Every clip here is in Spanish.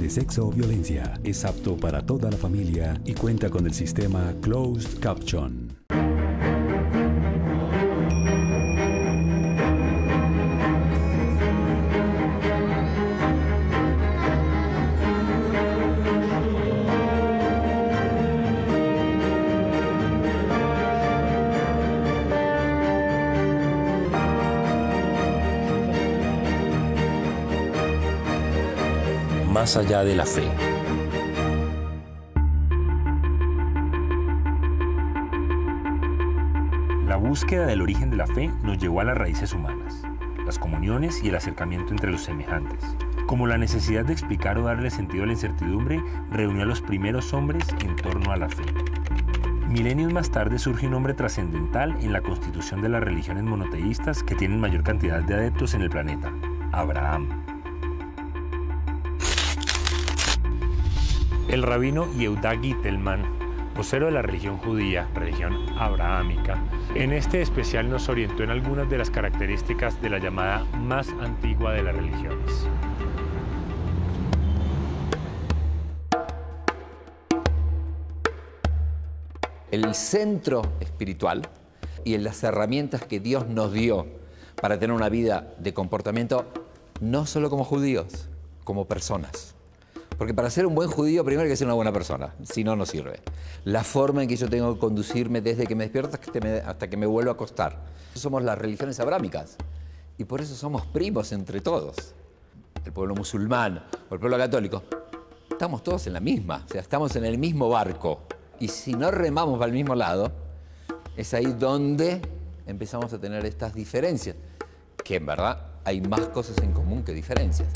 de sexo o violencia. Es apto para toda la familia y cuenta con el sistema Closed Caption. Más allá de la fe. La búsqueda del origen de la fe nos llevó a las raíces humanas, las comuniones y el acercamiento entre los semejantes. Como la necesidad de explicar o darle sentido a la incertidumbre reunió a los primeros hombres en torno a la fe. Milenios más tarde surge un hombre trascendental en la constitución de las religiones monoteístas que tienen mayor cantidad de adeptos en el planeta, Abraham. El rabino Yehuda Gittelman, vocero de la religión judía, religión abrahámica, en este especial nos orientó en algunas de las características de la llamada más antigua de las religiones. El centro espiritual y las herramientas que Dios nos dio para tener una vida de comportamiento, no solo como judíos, como personas. Porque para ser un buen judío, primero hay que ser una buena persona, si no, no sirve. La forma en que yo tengo que conducirme desde que me despierto hasta que me vuelvo a acostar. Somos las religiones abrámicas y por eso somos primos entre todos. El pueblo musulmán o el pueblo católico, estamos todos en la misma, o sea, estamos en el mismo barco. Y si no remamos para el mismo lado, es ahí donde empezamos a tener estas diferencias, que en verdad hay más cosas en común que diferencias.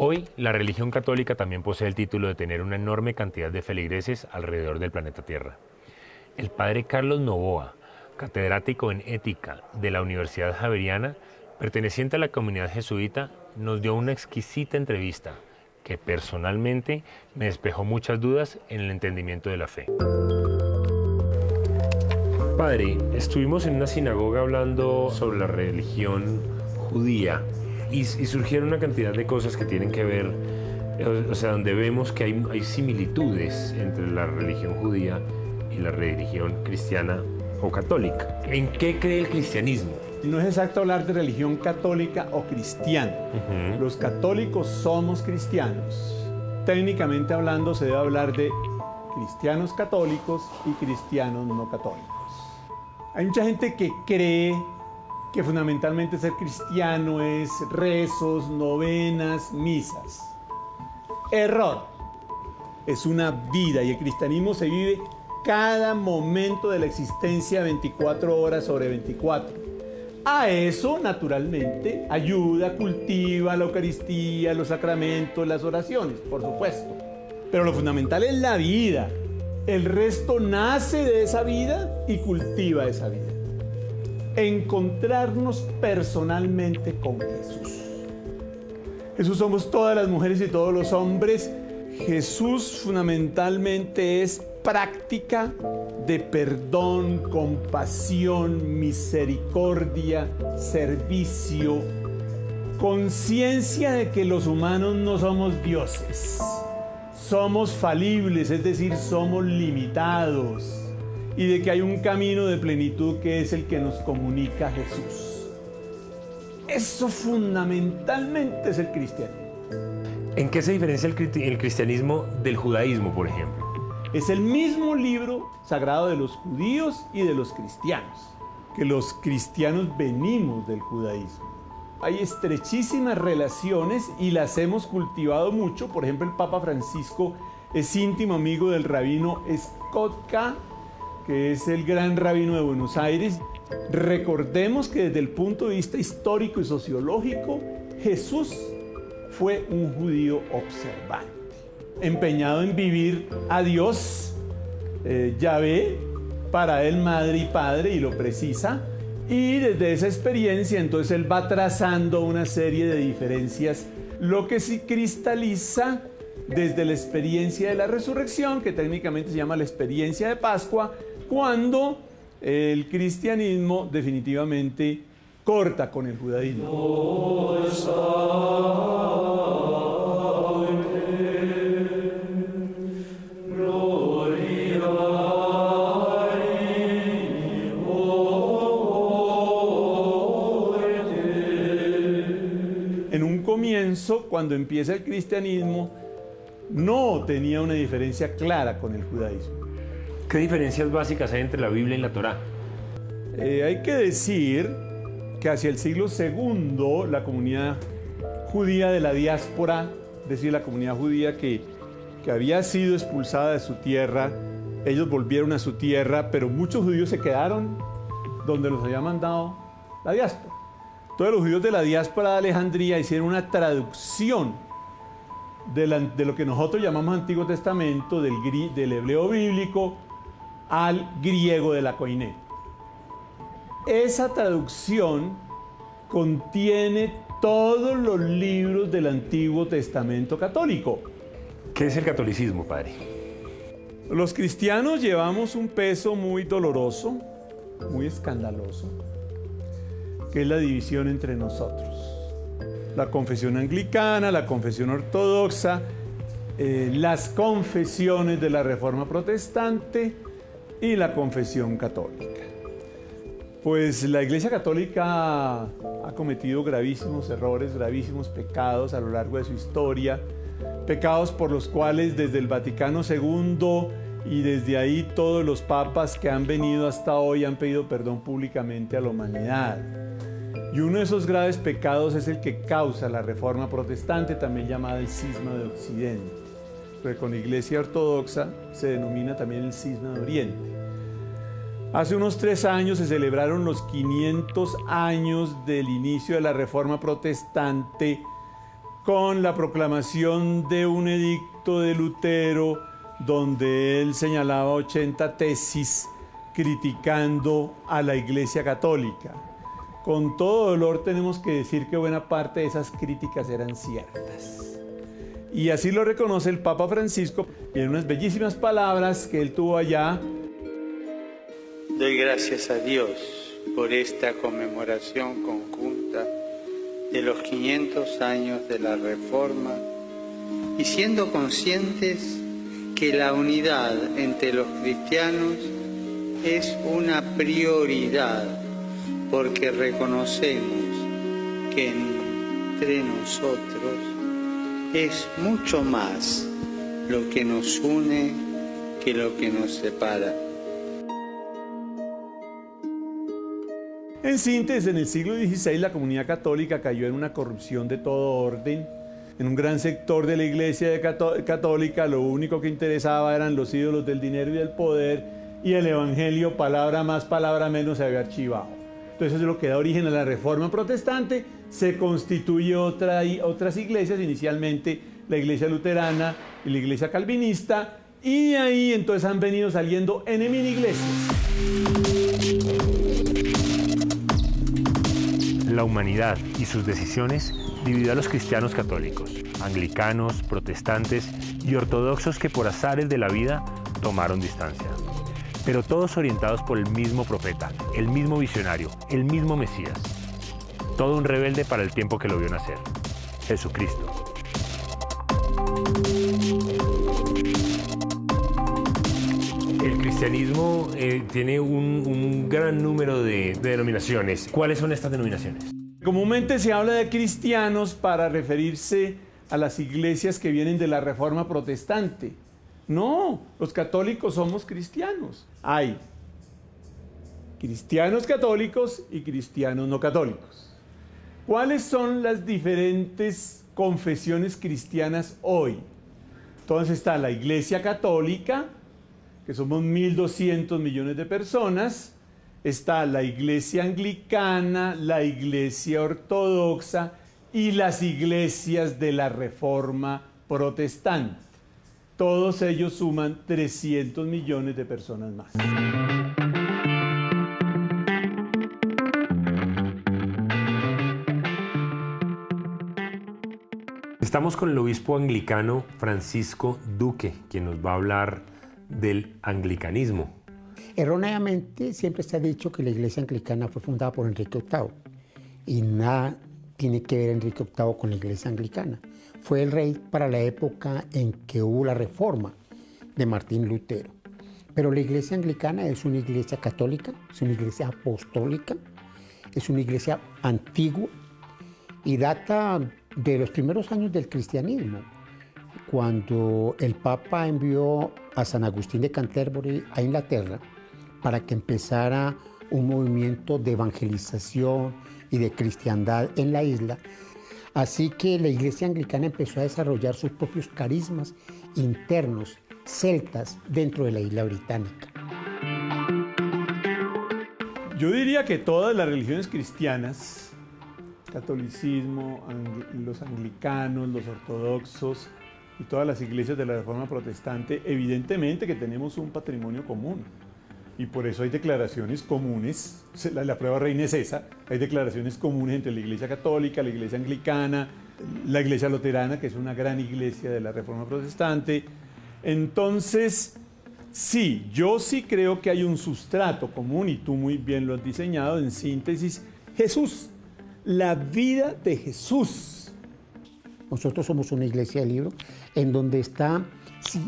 Hoy, la religión católica también posee el título de tener una enorme cantidad de feligreses alrededor del planeta Tierra. El padre Carlos Novoa, catedrático en ética de la Universidad Javeriana, perteneciente a la comunidad jesuita, nos dio una exquisita entrevista que personalmente me despejó muchas dudas en el entendimiento de la fe. Padre, estuvimos en una sinagoga hablando sobre la religión judía. Y surgieron una cantidad de cosas que tienen que ver, o sea, donde vemos que hay similitudes entre la religión judía y la religión cristiana o católica. ¿En qué cree el cristianismo? No es exacto hablar de religión católica o cristiana. Los católicos somos cristianos. Técnicamente hablando, se debe hablar de cristianos católicos y cristianos no católicos. Hay mucha gente que cree que fundamentalmente ser cristiano es rezos, novenas, misas. Error. Es una vida y el cristianismo se vive cada momento de la existencia 24 horas sobre 24. A eso, naturalmente, ayuda, cultiva la Eucaristía, los sacramentos, las oraciones, por supuesto. Pero lo fundamental es la vida. El resto nace de esa vida y cultiva esa vida. Encontrarnos personalmente con Jesús. Jesús somos todas las mujeres y todos los hombres. Jesús fundamentalmente es práctica de perdón, compasión, misericordia, servicio, conciencia de que los humanos no somos dioses. Somos falibles, es decir, somos limitados. Y de que hay un camino de plenitud que es el que nos comunica Jesús. Eso fundamentalmente es el cristianismo. ¿En qué se diferencia el cristianismo del judaísmo, por ejemplo? Es el mismo libro sagrado de los judíos y de los cristianos, que los cristianos venimos del judaísmo. Hay estrechísimas relaciones y las hemos cultivado mucho. Por ejemplo, el Papa Francisco es íntimo amigo del rabino Skotka, que es el gran rabino de Buenos Aires. Recordemos que desde el punto de vista histórico y sociológico, Jesús fue un judío observante, empeñado en vivir a Dios, Yahvé, para él madre y padre, y lo precisa. Y desde esa experiencia, entonces, él va trazando una serie de diferencias, lo que sí cristaliza desde la experiencia de la resurrección, que técnicamente se llama la experiencia de Pascua, cuando el cristianismo definitivamente corta con el judaísmo. comienzo, cuando empieza el cristianismo, no tenía una diferencia clara con el judaísmo. ¿Qué diferencias básicas hay entre la Biblia y la Torá? Hay que decir que hacia el siglo II la comunidad judía de la diáspora, es decir, la comunidad judía que había sido expulsada de su tierra, ellos volvieron a su tierra, pero muchos judíos se quedaron donde los había mandado la diáspora. Entonces los judíos de la diáspora de Alejandría hicieron una traducción de lo que nosotros llamamos Antiguo Testamento, del hebreo bíblico al griego de la Koiné. Esa traducción contiene todos los libros del Antiguo Testamento católico. ¿Qué es el catolicismo, padre? Los cristianos llevamos un peso muy doloroso, muy escandaloso, que es la división entre nosotros. La confesión anglicana, la confesión ortodoxa, las confesiones de la Reforma Protestante y la confesión católica. Pues la Iglesia Católica ha cometido gravísimos errores, gravísimos pecados a lo largo de su historia, pecados por los cuales desde el Vaticano II y desde ahí todos los papas que han venido hasta hoy han pedido perdón públicamente a la humanidad. Y uno de esos graves pecados es el que causa la Reforma Protestante, también llamada el Cisma de Occidente, pero con la Iglesia Ortodoxa se denomina también el Cisma de Oriente. Hace unos 3 años se celebraron los 500 años del inicio de la Reforma Protestante con la proclamación de un edicto de Lutero donde él señalaba 80 tesis criticando a la Iglesia Católica. Con todo dolor tenemos que decir que buena parte de esas críticas eran ciertas. Y así lo reconoce el Papa Francisco en unas bellísimas palabras que él tuvo allá. Doy gracias a Dios por esta conmemoración conjunta de los 500 años de la Reforma y siendo conscientes que la unidad entre los cristianos es una prioridad porque reconocemos que entre nosotros es mucho más lo que nos une que lo que nos separa. En síntesis, en el siglo XVI la comunidad católica cayó en una corrupción de todo orden. En un gran sector de la Iglesia católica lo único que interesaba eran los ídolos del dinero y del poder, y el Evangelio, palabra más, palabra menos, se había archivado. Entonces eso es lo que da origen a la Reforma Protestante. Se constituye otras iglesias, inicialmente la Iglesia Luterana y la Iglesia Calvinista, y de ahí entonces han venido saliendo N mil iglesias. La humanidad y sus decisiones dividió a los cristianos católicos, anglicanos, protestantes y ortodoxos que por azares de la vida tomaron distancia. Pero todos orientados por el mismo profeta, el mismo visionario, el mismo Mesías. Todo un rebelde para el tiempo que lo vio nacer, Jesucristo. El cristianismo tiene un gran número de denominaciones. ¿Cuáles son estas denominaciones? Comúnmente se habla de cristianos para referirse a las iglesias que vienen de la Reforma Protestante. No, los católicos somos cristianos. Hay cristianos católicos y cristianos no católicos. ¿Cuáles son las diferentes confesiones cristianas hoy? Entonces está la Iglesia Católica, que somos 1.200 millones de personas, está la Iglesia Anglicana, la Iglesia Ortodoxa y las iglesias de la Reforma Protestante. Todos ellos suman 300 millones de personas más. Estamos con el obispo anglicano Francisco Duque, quien nos va a hablar del anglicanismo. Erróneamente siempre se ha dicho que la Iglesia anglicana fue fundada por Enrique VIII y nada tiene que ver Enrique VIII con la Iglesia anglicana. Fue el rey para la época en que hubo la reforma de Martín Lutero. Pero la Iglesia anglicana es una iglesia católica, es una iglesia apostólica, es una iglesia antigua y data de los primeros años del cristianismo, cuando el Papa envió a San Agustín de Canterbury a Inglaterra para que empezara un movimiento de evangelización y de cristiandad en la isla. Así que la Iglesia Anglicana empezó a desarrollar sus propios carismas internos, celtas, dentro de la isla británica. Yo diría que todas las religiones cristianas, catolicismo, los anglicanos, los ortodoxos y todas las iglesias de la Reforma Protestante, evidentemente que tenemos un patrimonio común. Y por eso hay declaraciones comunes, la prueba reina es esa, hay declaraciones comunes entre la Iglesia Católica, la Iglesia Anglicana, la Iglesia Luterana, que es una gran iglesia de la Reforma Protestante. Entonces, sí, yo sí creo que hay un sustrato común, y tú muy bien lo has diseñado, en síntesis, Jesús, la vida de Jesús. Nosotros somos una iglesia de libro en donde está... Sí,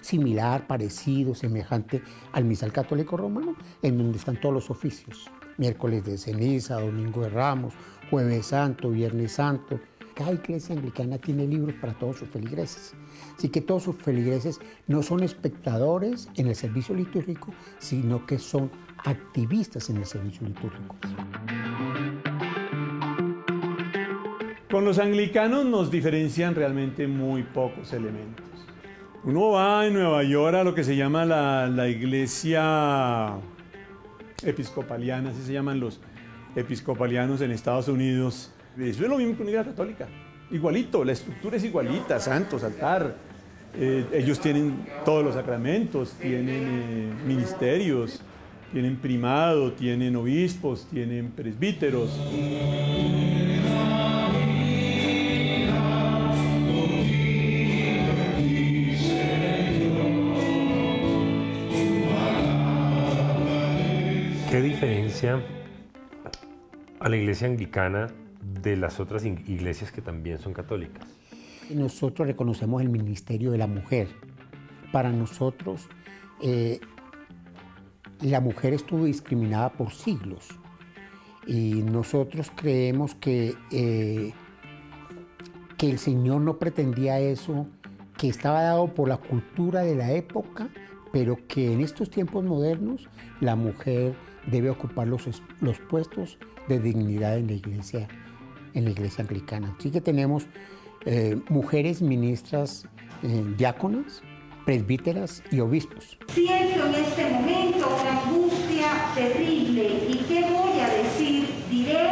similar, parecido, semejante al misal católico romano, en donde están todos los oficios. Miércoles de ceniza, domingo de Ramos, jueves santo, viernes santo. Cada iglesia anglicana tiene libros para todos sus feligreses. Así que todos sus feligreses no son espectadores en el servicio litúrgico, sino que son activistas en el servicio litúrgico. Con los anglicanos nos diferencian realmente muy pocos elementos. Uno va en Nueva York a lo que se llama la Iglesia Episcopaliana, así se llaman los episcopalianos en Estados Unidos. Eso es lo mismo que una iglesia católica, igualito, la estructura es igualita, santos, altar. Ellos tienen todos los sacramentos, tienen ministerios, tienen primado, tienen obispos, tienen presbíteros. ¿Qué diferencia a la iglesia anglicana de las otras iglesias que también son católicas? Nosotros reconocemos el ministerio de la mujer. Para nosotros, la mujer estuvo discriminada por siglos. Y nosotros creemos que el Señor no pretendía eso, que estaba dado por la cultura de la época, pero que en estos tiempos modernos la mujer debe ocupar los puestos de dignidad en la iglesia anglicana. Así que tenemos mujeres ministras, diáconas, presbíteras y obispos. Siento en este momento una angustia terrible, ¿y qué voy a decir? Diré,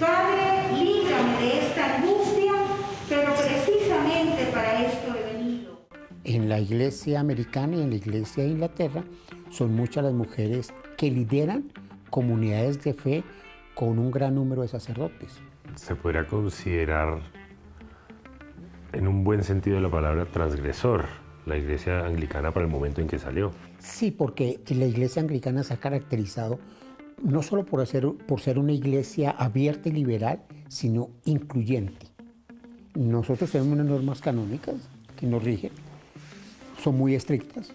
Padre, líbrame de esta angustia, pero precisamente para esto he venido. En la iglesia americana y en la iglesia de Inglaterra son muchas las mujeres que lideran comunidades de fe con un gran número de sacerdotes. Se podría considerar, en un buen sentido de la palabra, transgresor la iglesia anglicana para el momento en que salió. Sí, porque la iglesia anglicana se ha caracterizado no solo por ser una iglesia abierta y liberal, sino incluyente. Nosotros tenemos unas normas canónicas que nos rigen, son muy estrictas,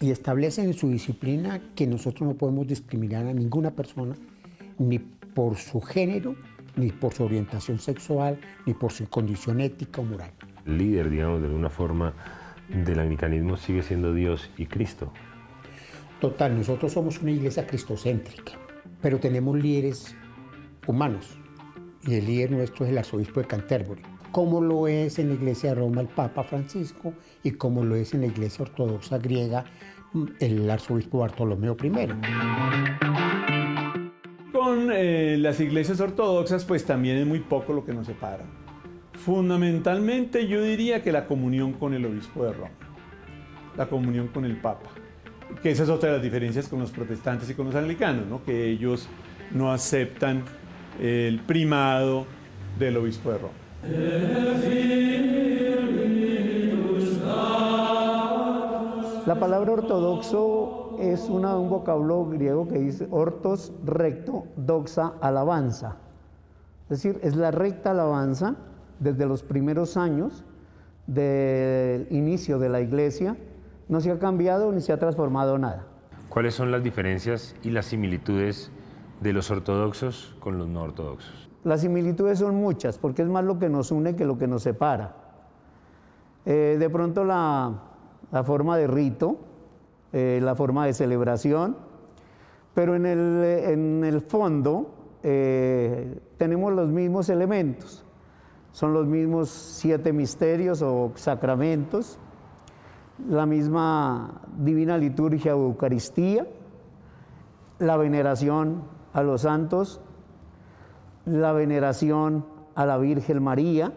y establecen en su disciplina que nosotros no podemos discriminar a ninguna persona, ni por su género, ni por su orientación sexual, ni por su condición ética o moral. El líder, digamos, de alguna forma, del anglicanismo sigue siendo Dios y Cristo. Total, nosotros somos una iglesia cristocéntrica, pero tenemos líderes humanos, y el líder nuestro es el arzobispo de Canterbury, como lo es en la iglesia de Roma el Papa Francisco y como lo es en la iglesia ortodoxa griega el arzobispo Bartolomeo I. Con las iglesias ortodoxas pues también es muy poco lo que nos separa. Fundamentalmente yo diría que la comunión con el obispo de Roma, la comunión con el Papa, que esa es otra de las diferencias con los protestantes y con los anglicanos, ¿no? Que ellos no aceptan el primado del obispo de Roma. La palabra ortodoxo es un vocablo griego que dice ortos, recto, doxa, alabanza. Es decir, es la recta alabanza desde los primeros años del inicio de la iglesia. No se ha cambiado ni se ha transformado nada. ¿Cuáles son las diferencias y las similitudes de los ortodoxos con los no ortodoxos? Las similitudes son muchas, porque es más lo que nos une que lo que nos separa. De pronto la forma de rito, la forma de celebración, pero en el fondo tenemos los mismos elementos. Son los mismos 7 misterios o sacramentos, la misma divina liturgia o Eucaristía, la veneración a los santos, la veneración a la Virgen María.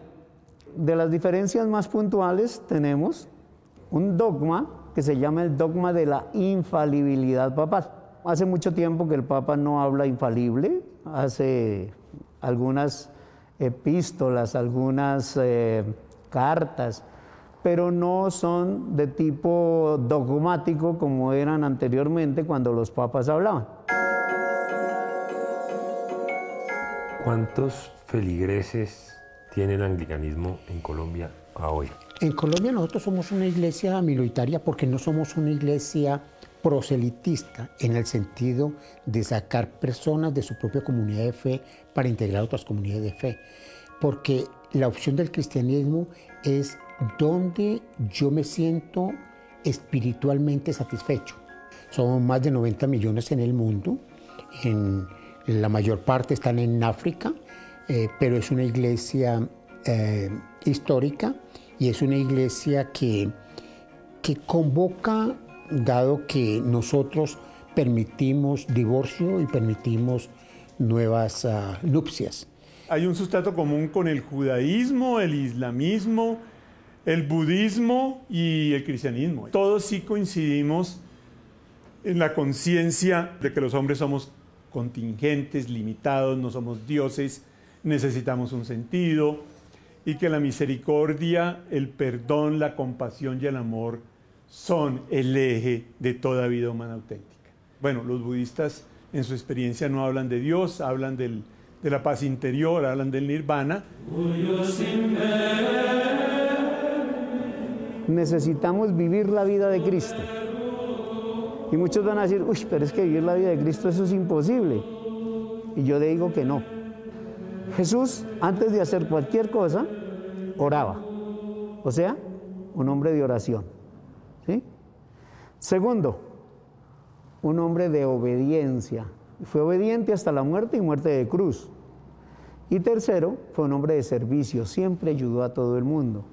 De las diferencias más puntuales tenemos un dogma que se llama el dogma de la infalibilidad papal. Hace mucho tiempo que el Papa no habla infalible, hace algunas epístolas, algunas cartas, pero no son de tipo dogmático como eran anteriormente cuando los papas hablaban. ¿Cuántos feligreses tiene el anglicanismo en Colombia a hoy? En Colombia nosotros somos una iglesia minoritaria porque no somos una iglesia proselitista en el sentido de sacar personas de su propia comunidad de fe para integrar otras comunidades de fe, porque la opción del cristianismo es donde yo me siento espiritualmente satisfecho. Somos más de 90 millones en el mundo, la mayor parte están en África, pero es una iglesia histórica y es una iglesia que convoca, dado que nosotros permitimos divorcio y permitimos nuevas nupcias. Hay un sustrato común con el judaísmo, el islamismo, el budismo y el cristianismo. Todos sí coincidimos en la conciencia de que los hombres somos contingentes, limitados, no somos dioses, necesitamos un sentido, y que la misericordia, el perdón, la compasión y el amor son el eje de toda vida humana auténtica. Bueno, los budistas en su experiencia no hablan de Dios, hablan de la paz interior, hablan del nirvana. Necesitamos vivir la vida de Cristo. Y muchos van a decir, uy, pero es que vivir la vida de Cristo, eso es imposible. Y yo le digo que no. Jesús, antes de hacer cualquier cosa, oraba. O sea, un hombre de oración. ¿Sí? Segundo, un hombre de obediencia. Fue obediente hasta la muerte y muerte de cruz. Y tercero, fue un hombre de servicio. Siempre ayudó a todo el mundo.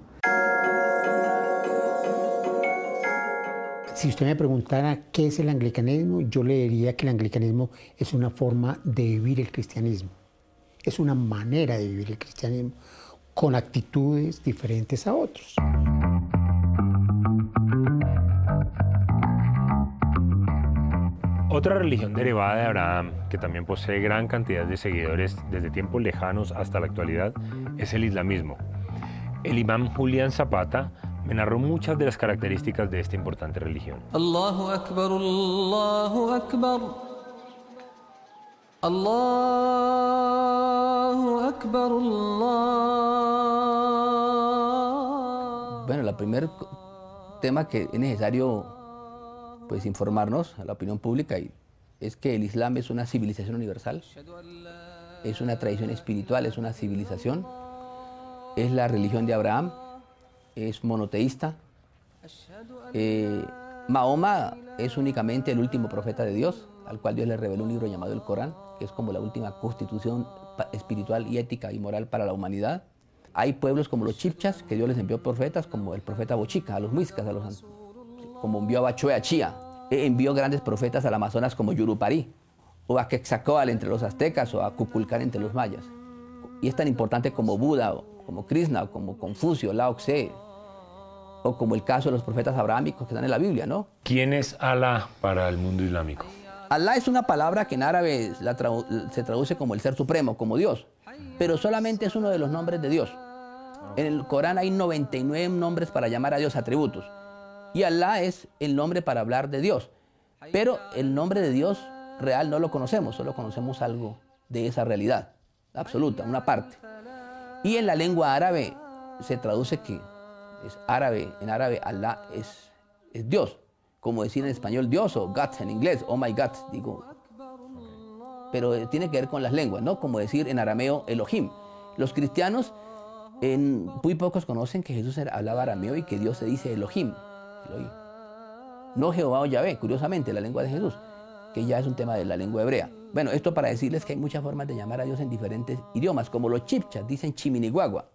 Si usted me preguntara qué es el anglicanismo, yo le diría que el anglicanismo es una forma de vivir el cristianismo. Es una manera de vivir el cristianismo con actitudes diferentes a otros. Otra religión derivada de Abraham, que también posee gran cantidad de seguidores desde tiempos lejanos hasta la actualidad, es el islamismo. El imán Julián Zapata me narró muchas de las características de esta importante religión. Allahu Akbar, Allahu Akbar. Allahu Akbar, Allah. Bueno, el primer tema que es necesario pues informarnos a la opinión pública es que el Islam es una civilización universal, es una tradición espiritual, es una civilización, es la religión de Abraham, es monoteísta. Mahoma es únicamente el último profeta de Dios, al cual Dios le reveló un libro llamado el Corán, que es como la última constitución espiritual y ética y moral para la humanidad. Hay pueblos como los chipchas, que Dios les envió profetas, como el profeta Bochica, a los muiscas, como envió a Bachué, a Chía. Envió grandes profetas al Amazonas como Yuruparí, o a Quetzalcóatl entre los aztecas, o a Kukulcán entre los mayas. Y es tan importante como Buda, como Krishna, como Confucio, Lao Tse, o como el caso de los profetas abrahámicos que están en la Biblia, ¿no? ¿Quién es Alá para el mundo islámico? Alá es una palabra que en árabe se traduce como el ser supremo, como Dios, pero solamente es uno de los nombres de Dios. En el Corán hay 99 nombres para llamar a Dios, atributos, y Alá es el nombre para hablar de Dios, pero el nombre de Dios real no lo conocemos, solo conocemos algo de esa realidad absoluta, una parte. Y en la lengua árabe se traduce que es árabe, en árabe Alá es Dios, como decir en español Dios o God en inglés, oh my God, digo. pero tiene que ver con las lenguas, ¿no? Como decir en arameo Elohim. Los cristianos muy pocos conocen que Jesús hablaba arameo y que Dios se dice Elohim, Elohim. No Jehová o Yahvé, curiosamente, la lengua de Jesús, que ya es un tema de la lengua hebrea. Bueno, esto para decirles que hay muchas formas de llamar a Dios en diferentes idiomas, como los chipchas dicen Chiminiguagua.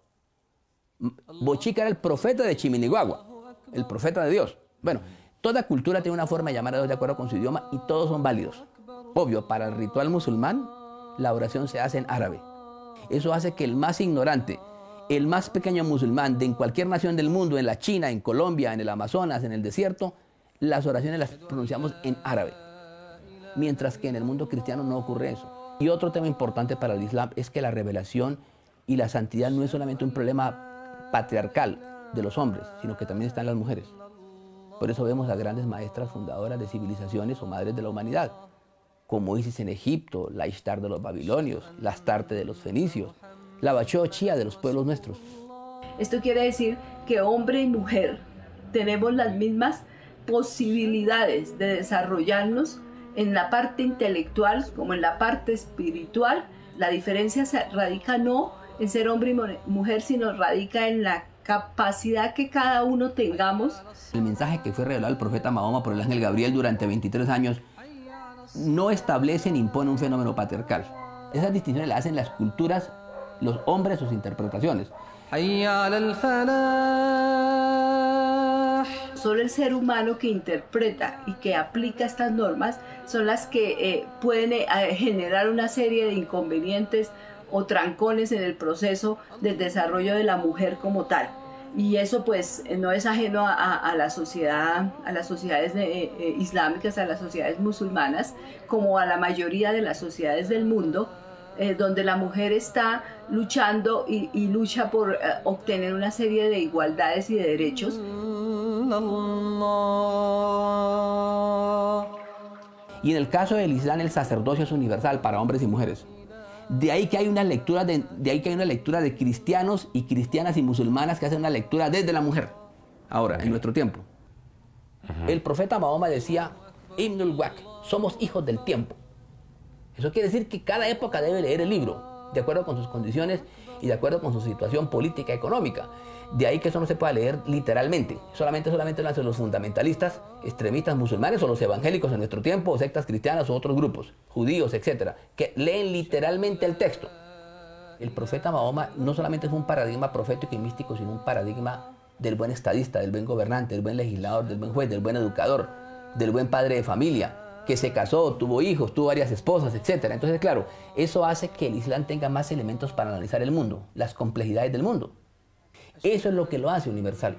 Bochica era el profeta de Chiminiguagua, el profeta de Dios. Bueno, toda cultura tiene una forma de llamar a Dios de acuerdo con su idioma y todos son válidos. Obvio, para el ritual musulmán, la oración se hace en árabe. Eso hace que el más ignorante, el más pequeño musulmán de en cualquier nación del mundo, en la China, en Colombia, en el Amazonas, en el desierto, las oraciones las pronunciamos en árabe. Mientras que en el mundo cristiano no ocurre eso. Y otro tema importante para el Islam es que la revelación y la santidad no es solamente un problema patriarcal de los hombres, sino que también están las mujeres. Por eso vemos a grandes maestras fundadoras de civilizaciones o madres de la humanidad, como Isis en Egipto, la Ishtar de los babilonios, la Astarte de los fenicios, la Bachué o Chía de los pueblos nuestros. Esto quiere decir que hombre y mujer tenemos las mismas posibilidades de desarrollarnos en la parte intelectual como en la parte espiritual. La diferencia radica no en ser hombre y mujer, sino radica en la capacidad que cada uno tengamos. El mensaje que fue revelado al profeta Mahoma por el ángel Gabriel durante 23 años no establece ni impone un fenómeno patriarcal. Esas distinciones las hacen las culturas, los hombres, sus interpretaciones. Solo el ser humano que interpreta y que aplica estas normas son las que pueden generar una serie de inconvenientes o trancones en el proceso del desarrollo de la mujer como tal. Y eso pues no es ajeno a la sociedad, a las sociedades islámicas, a las sociedades musulmanas, como a la mayoría de las sociedades del mundo, donde la mujer está luchando y lucha por obtener una serie de igualdades y de derechos. Y en el caso del Islam, el sacerdocio es universal para hombres y mujeres. De ahí que hay una lectura de cristianos y cristianas y musulmanas que hacen una lectura desde la mujer. Ahora, en nuestro tiempo. El profeta Mahoma decía, Ibn al-Wak, somos hijos del tiempo. Eso quiere decir que cada época debe leer el libro, de acuerdo con sus condiciones y de acuerdo con su situación política y económica. De ahí que eso no se pueda leer literalmente. Solamente lo hacen los fundamentalistas, extremistas musulmanes o los evangélicos en nuestro tiempo, o sectas cristianas o otros grupos, judíos, etc., que leen literalmente el texto. El profeta Mahoma no solamente es un paradigma profético y místico, sino un paradigma del buen estadista, del buen gobernante, del buen legislador, del buen juez, del buen educador, del buen padre de familia, que se casó, tuvo hijos, tuvo varias esposas, etc. Entonces, claro, eso hace que el Islam tenga más elementos para analizar el mundo, las complejidades del mundo. Eso es lo que lo hace universal.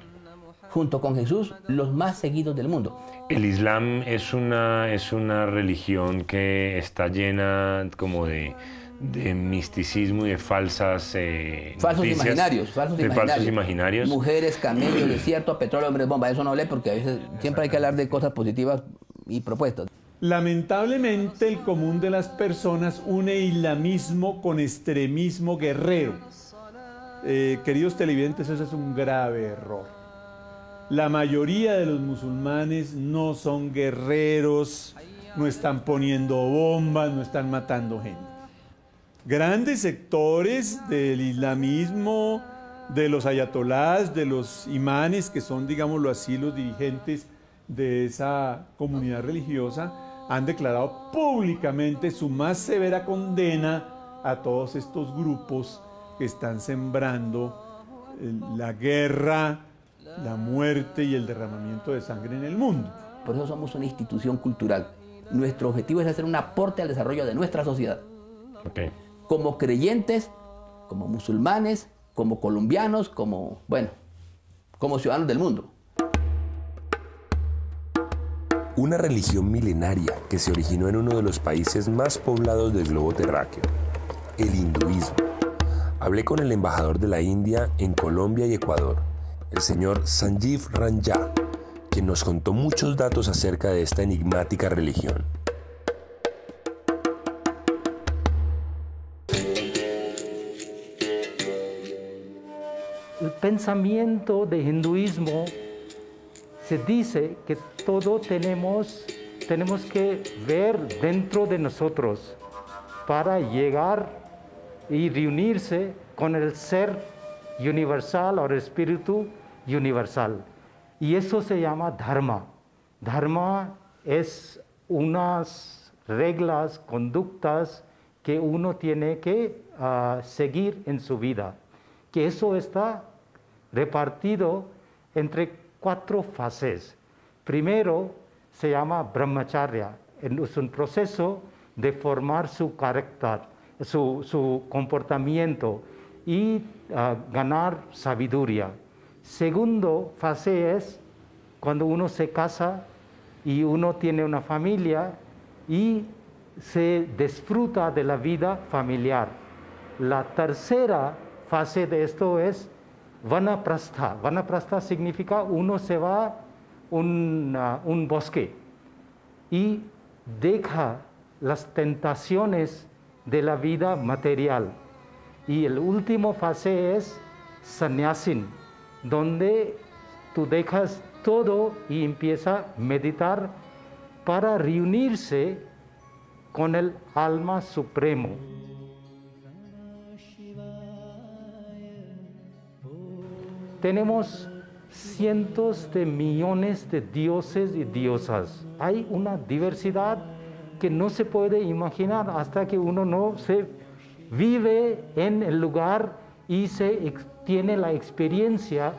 Junto con Jesús, los más seguidos del mundo. El Islam es una religión que está llena como de misticismo y de falsas falsos imaginarios. Mujeres, camellos, desierto, petróleo, hombres, bomba. Eso no hablé porque a veces siempre hay que hablar de cosas positivas y propuestas. Lamentablemente, el común de las personas une islamismo con extremismo guerrero. Queridos televidentes, eso es un grave error. La mayoría de los musulmanes no son guerreros, no están poniendo bombas, no están matando gente. Grandes sectores del islamismo, de los ayatolás, de los imanes, que son, digámoslo así, los dirigentes de esa comunidad religiosa, han declarado públicamente su más severa condena a todos estos grupos que están sembrando la guerra, la muerte y el derramamiento de sangre en el mundo. Por eso somos una institución cultural. Nuestro objetivo es hacer un aporte al desarrollo de nuestra sociedad. Okay. Como creyentes, como musulmanes, como colombianos, como ciudadanos del mundo. Una religión milenaria que se originó en uno de los países más poblados del globo terráqueo, el hinduismo. Hablé con el embajador de la India en Colombia y Ecuador, el señor Sanjeev Ranjha, quien nos contó muchos datos acerca de esta enigmática religión. El pensamiento del hinduismo se dice que todo tenemos que ver dentro de nosotros. para llegar y reunirse con el ser universal o el espíritu universal. Y eso se llama dharma. Dharma es unas reglas, conductas que uno tiene que seguir en su vida. Que eso está repartido entre cuatro fases. Primero se llama Brahmacharya. Es un proceso de formar su carácter, su comportamiento y ganar sabiduría. Segundo fase es cuando uno se casa y uno tiene una familia y se disfruta de la vida familiar. La tercera fase de esto es Vanaprastha. Vanaprastha significa uno se va a un bosque y deja las tentaciones de la vida material. Y el último fase es sannyasin, donde tú dejas todo y empiezas a meditar para reunirse con el alma supremo. Tenemos cientos de millones de dioses y diosas. Hay una diversidad que no se puede imaginar hasta que uno no se vive en el lugar y se tiene la experiencia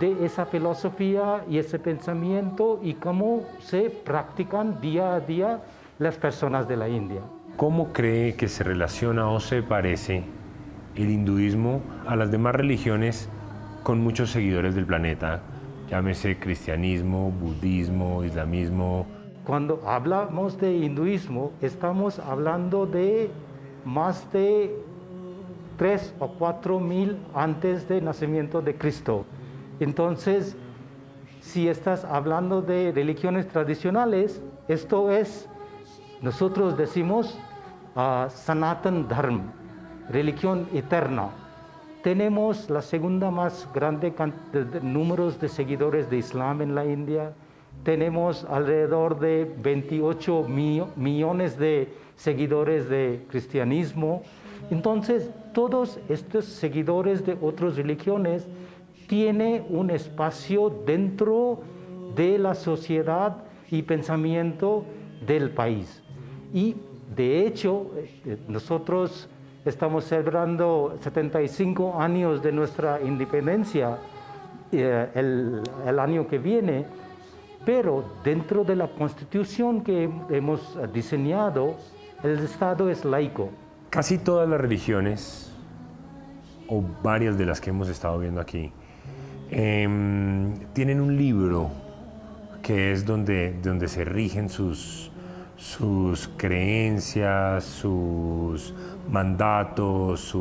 de esa filosofía y ese pensamiento y cómo se practican día a día las personas de la India. ¿Cómo cree que se relaciona o se parece el hinduismo a las demás religiones con muchos seguidores del planeta, llámese cristianismo, budismo, islamismo? Cuando hablamos de hinduismo, estamos hablando de más de 3 o 4 mil antes del nacimiento de Cristo. Entonces, si estás hablando de religiones tradicionales, esto es, nosotros decimos Sanatan Dharma, religión eterna. Tenemos la segunda más grande números de seguidores de Islam en la India. Tenemos alrededor de 28 millones de seguidores de cristianismo. Entonces, todos estos seguidores de otras religiones tienen un espacio dentro de la sociedad y pensamiento del país. Y, de hecho, nosotros estamos celebrando 75 años de nuestra independencia el año que viene, pero dentro de la Constitución que hemos diseñado, el Estado es laico. Casi todas las religiones, o varias de las que hemos estado viendo aquí, tienen un libro que es donde se rigen sus creencias, sus mandatos,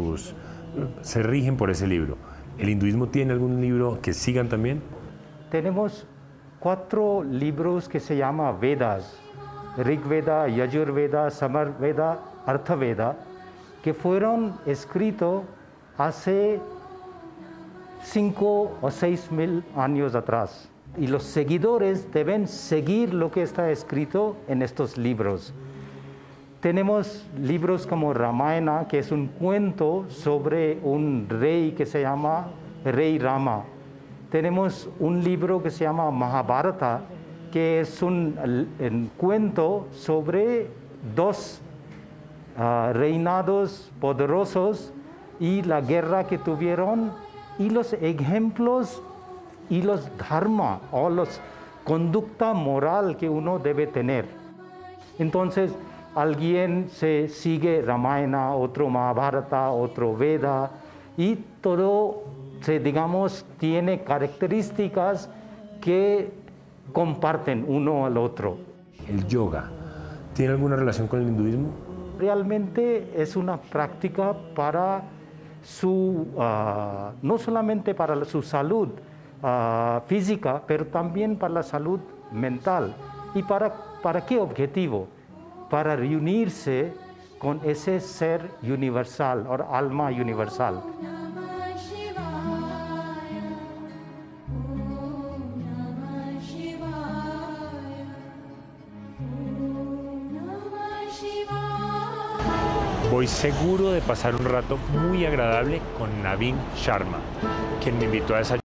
se rigen por ese libro. ¿El hinduismo tiene algún libro que sigan también? Tenemos 4 libros que se llaman Vedas, Rigveda, Yajurveda, Samarveda, Arthaveda, que fueron escritos hace 5 o 6 mil años atrás. Y los seguidores deben seguir lo que está escrito en estos libros. Tenemos libros como Ramayana, que es un cuento sobre un rey que se llama Rey Rama. Tenemos un libro que se llama Mahabharata, que es un cuento sobre 2 reinados poderosos y la guerra que tuvieron y los ejemplos y los dharma o los conducta moral que uno debe tener. Entonces, alguien se sigue Ramayana, otro Mahabharata, otro Veda, y todo, digamos, tiene características que comparten uno al otro. ¿El yoga tiene alguna relación con el hinduismo? Realmente es una práctica para no solamente para su salud, física, pero también para la salud mental. ¿Y para qué objetivo? Para reunirse con ese ser universal, o alma universal. voy seguro de pasar un rato muy agradable con Navin Sharma, quien me invitó a desayunar.